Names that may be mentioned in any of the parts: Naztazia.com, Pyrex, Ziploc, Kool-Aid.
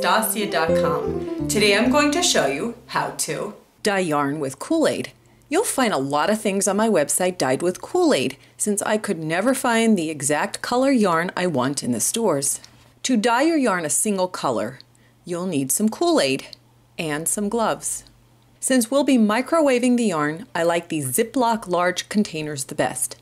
Naztazia.com. Today I'm going to show you how to dye yarn with Kool-Aid. You'll find a lot of things on my website dyed with Kool-Aid, since I could never find the exact color yarn I want in the stores. To dye your yarn a single color, you'll need some Kool-Aid and some gloves. Since we'll be microwaving the yarn, I like these Ziploc large containers the best.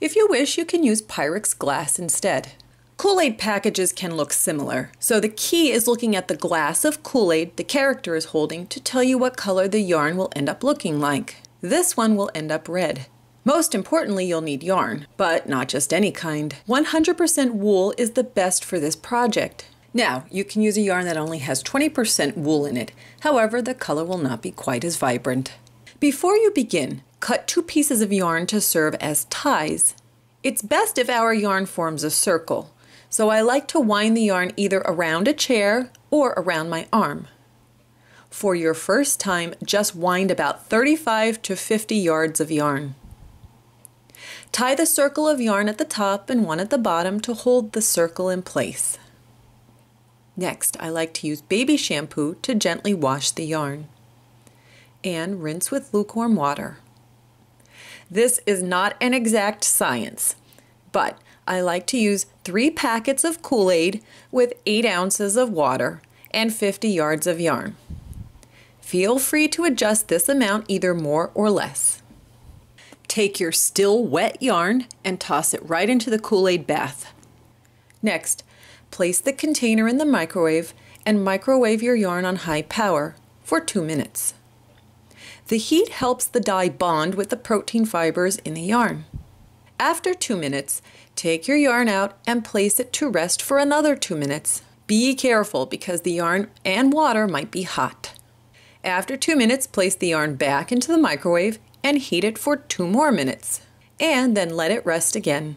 If you wish, you can use Pyrex glass instead. Kool-Aid packages can look similar, so the key is looking at the glass of Kool-Aid the character is holding to tell you what color the yarn will end up looking like. This one will end up red. Most importantly, you'll need yarn, but not just any kind. 100% wool is the best for this project. Now, you can use a yarn that only has 20% wool in it. However, the color will not be quite as vibrant. Before you begin, cut two pieces of yarn to serve as ties. It's best if our yarn forms a circle, so I like to wind the yarn either around a chair or around my arm. For your first time, just wind about 35 to 50 yards of yarn. Tie the circle of yarn at the top and one at the bottom to hold the circle in place. Next, I like to use baby shampoo to gently wash the yarn and rinse with lukewarm water. This is not an exact science, but I like to use 3 packets of Kool-Aid with 8 ounces of water and 50 yards of yarn. Feel free to adjust this amount either more or less. Take your still wet yarn and toss it right into the Kool-Aid bath. Next, place the container in the microwave and microwave your yarn on high power for 2 minutes. The heat helps the dye bond with the protein fibers in the yarn. After 2 minutes, take your yarn out and place it to rest for another 2 minutes. Be careful because the yarn and water might be hot. After 2 minutes, place the yarn back into the microwave and heat it for 2 more minutes, and then let it rest again.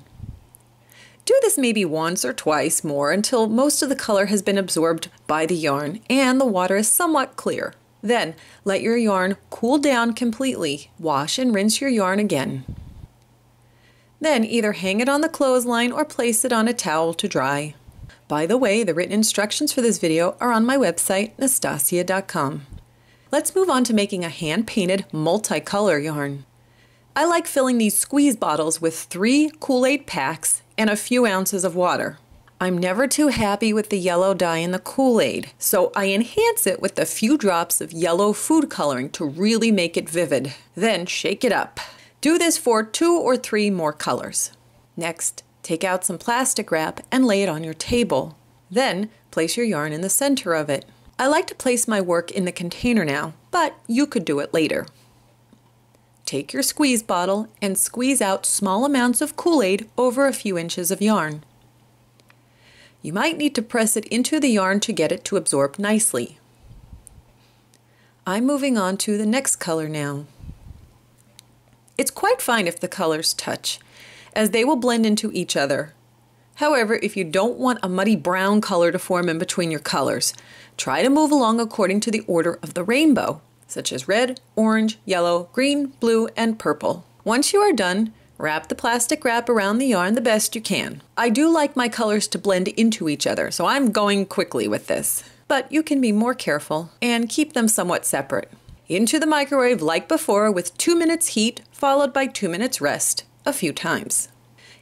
Do this maybe once or twice more until most of the color has been absorbed by the yarn and the water is somewhat clear. Then let your yarn cool down completely. Wash and rinse your yarn again. Then either hang it on the clothesline or place it on a towel to dry. By the way, the written instructions for this video are on my website, Naztazia.com. Let's move on to making a hand-painted multicolor yarn. I like filling these squeeze bottles with 3 Kool-Aid packs and a few ounces of water. I'm never too happy with the yellow dye in the Kool-Aid, so I enhance it with a few drops of yellow food coloring to really make it vivid. Then shake it up. Do this for 2 or 3 more colors. Next, take out some plastic wrap and lay it on your table. Then place your yarn in the center of it. I like to place my work in the container now, but you could do it later. Take your squeeze bottle and squeeze out small amounts of Kool-Aid over a few inches of yarn. You might need to press it into the yarn to get it to absorb nicely. I'm moving on to the next color now. It's quite fine if the colors touch, as they will blend into each other. However, if you don't want a muddy brown color to form in between your colors, try to move along according to the order of the rainbow, such as red, orange, yellow, green, blue, and purple. Once you are done, wrap the plastic wrap around the yarn the best you can. I do like my colors to blend into each other, so I'm going quickly with this. But you can be more careful and keep them somewhat separate. Into the microwave like before with 2 minutes heat followed by 2 minutes rest a few times.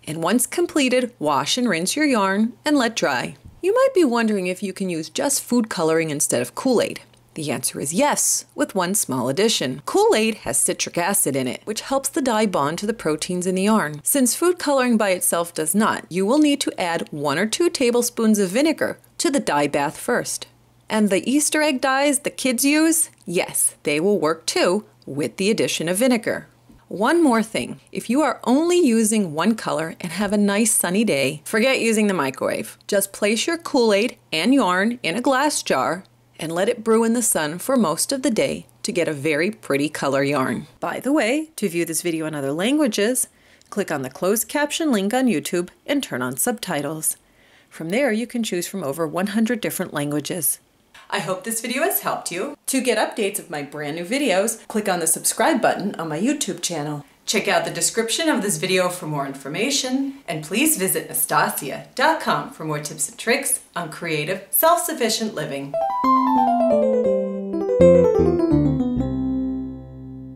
And once completed, wash and rinse your yarn and let dry. You might be wondering if you can use just food coloring instead of Kool-Aid. The answer is yes, with one small addition. Kool-Aid has citric acid in it, which helps the dye bond to the proteins in the yarn. Since food coloring by itself does not, you will need to add 1 or 2 tablespoons of vinegar to the dye bath first. And the Easter egg dyes the kids use? Yes, they will work too, with the addition of vinegar. One more thing, if you are only using one color and have a nice sunny day, forget using the microwave. Just place your Kool-Aid and yarn in a glass jar and let it brew in the sun for most of the day to get a very pretty color yarn. By the way, to view this video in other languages, click on the closed caption link on YouTube and turn on subtitles. From there, you can choose from over 100 different languages. I hope this video has helped you. To get updates of my brand new videos, click on the subscribe button on my YouTube channel. Check out the description of this video for more information, and please visit Naztazia.com for more tips and tricks on creative, self-sufficient living.